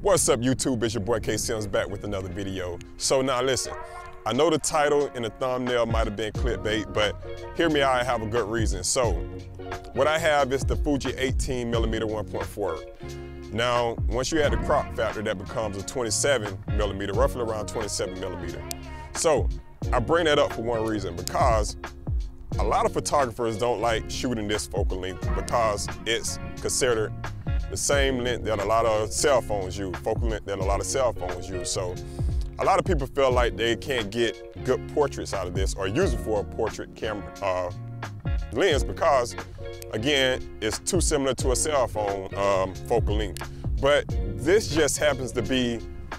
What's up YouTube, it's your boy K Sims back with another video. So now listen, I know the title and the thumbnail might have been clickbait, but hear me out, I have a good reason. So what I have is the Fuji 18mm 1.4. Now, once you add the crop factor, that becomes a 27mm, roughly around 27mm. So I bring that up for one reason, because a lot of photographers don't like shooting this focal length because it's considered the same length that a lot of cell phones use, focal length that a lot of cell phones use. So a lot of people feel like they can't get good portraits out of this or use it for a portrait camera lens because, again, it's too similar to a cell phone focal length. But this just happens to be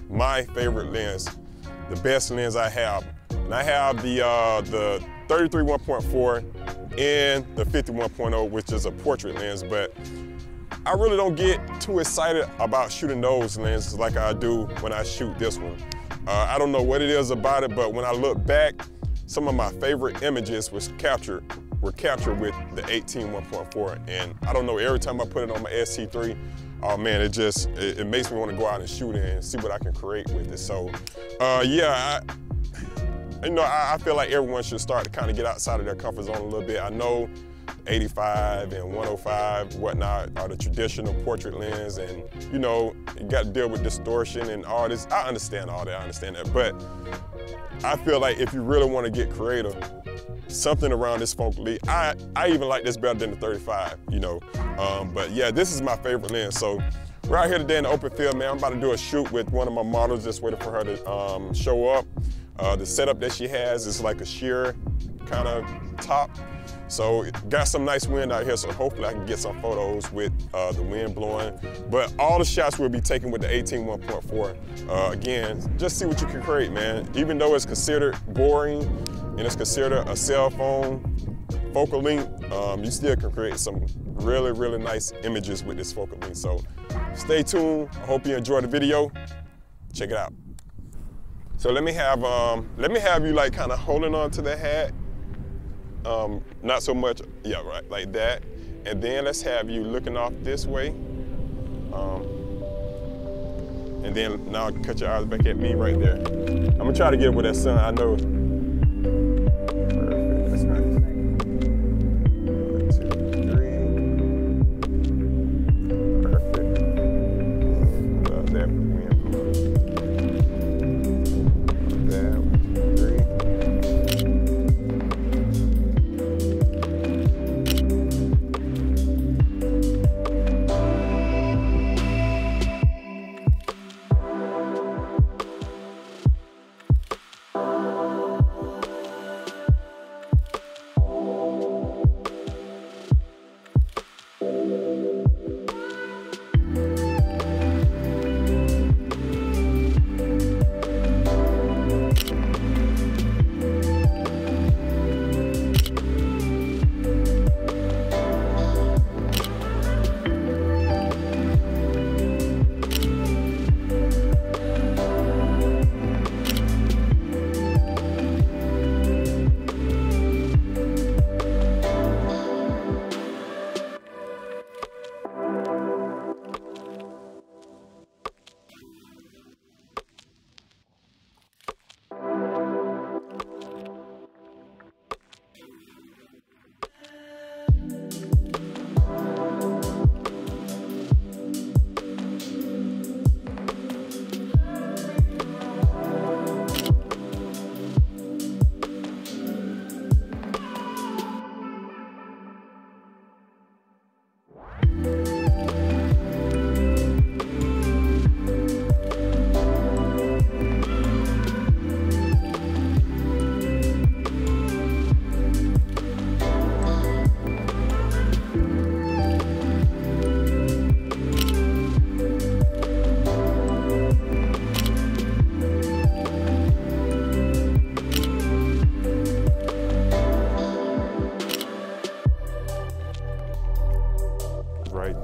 my favorite lens, the best lens I have. And I have the 33 1.4 and the 50 1.0, which is a portrait lens, but I really don't get too excited about shooting those lenses like I do when I shoot this one. I don't know what it is about it, but when I look back, some of my favorite images were captured with the 18 1.4, and I don't know, every time I put it on my SC3, oh man, it just, it makes me want to go out and shoot it and see what I can create with it. So yeah, I feel like everyone should start to kind of get outside of their comfort zone a little bit. I know 85 and 105, whatnot, are the traditional portrait lens, and you know, you got to deal with distortion and all this. I understand all that, but I feel like if you really want to get creative, something around this focal length. I even like this better than the 35, you know, but yeah, this is my favorite lens. So we're out here today in the open field, man. I'm about to do a shoot with one of my models, just waiting for her to show up. The setup that she has is like a sheer kind of top. So got some nice wind out here, so hopefully I can get some photos with the wind blowing. But all the shots we'll be taking with the 18 1.4, again, just see what you can create, man. Even though it's considered boring and it's considered a cell phone focal length, you still can create some really, really nice images with this focal length. So stay tuned, I hope you enjoy the video. Check it out. So let me have you like kind of holding on to the hat. Not so much, yeah, right, like that. And then let's have you looking off this way. And then now cut your eyes back at me right there. I'm gonna try to get with that sun, I know. Perfect, that's nice. 1, 2, 3. Perfect. Love that wind blowing.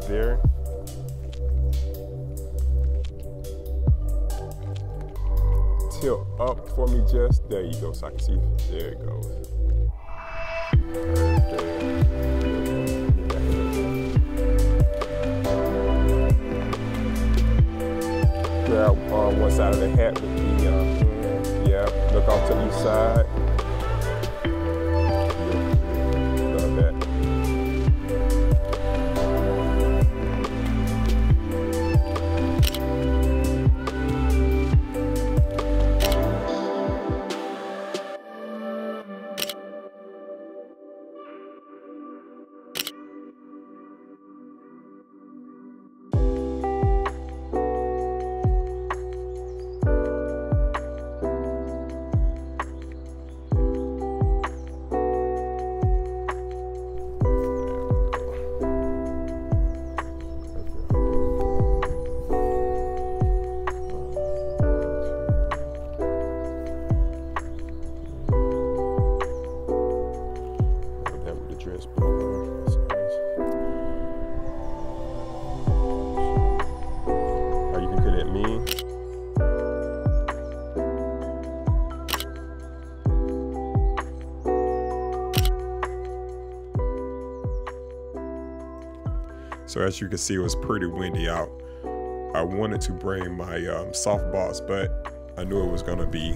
There. Tilt up for me just, there you go, so I can see, there it goes. Perfect. grab one side of the hat with the hand. Yeah, look off to the east side. Love that. So as you can see, it was pretty windy out. I wanted to bring my softballs, but I knew it was gonna be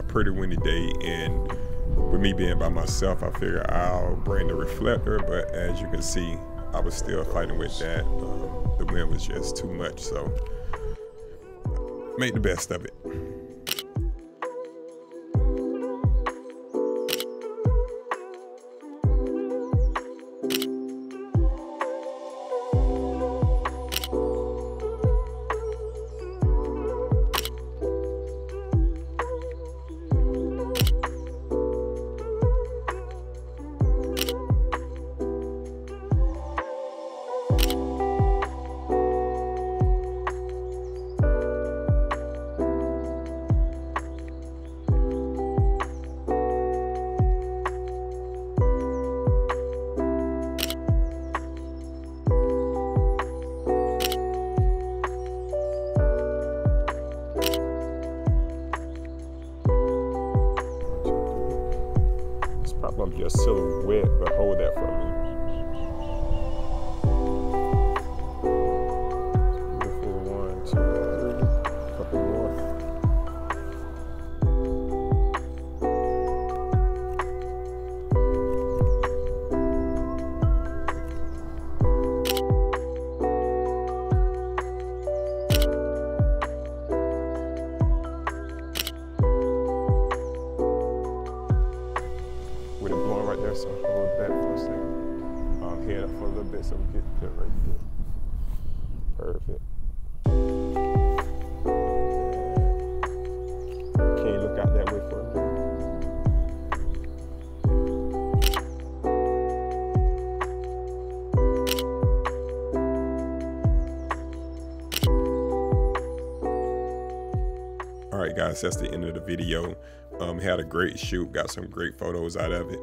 a pretty windy day, and with me being by myself, I figured I'll bring the reflector, but as you can see, I was still fighting with that. The wind was just too much, so make the best of it. Probably just silhouette, but hold that for me. Beautiful. 1, 2, 3, a couple more. Right there, so hold that for a second. Head up for a little bit so we get it right there. Perfect. Can you look out that way for a minute? All right, guys, that's the end of the video. Had a great shoot, got some great photos out of it,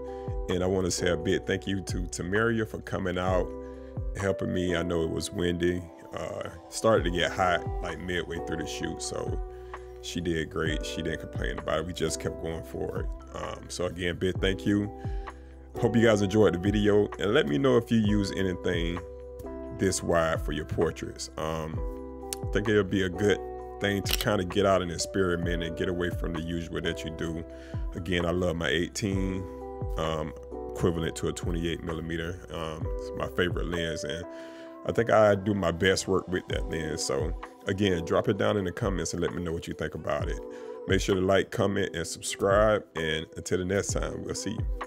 and I want to say a big thank you to Tamaria for coming out, helping me. I know it was windy, started to get hot like midway through the shoot, so she did great. She didn't complain about it. We just kept going forward. So again, big thank you. Hope you guys enjoyed the video, and let me know if you use anything this wide for your portraits. I think it'll be a good thing to kind of get out and experiment and get away from the usual that you do. Again, I love my 18, equivalent to a 28mm. It's my favorite lens, and I think I do my best work with that lens. So again, drop it down in the comments and let me know what you think about it. Make sure to like, comment, and subscribe, and until the next time, we'll see you.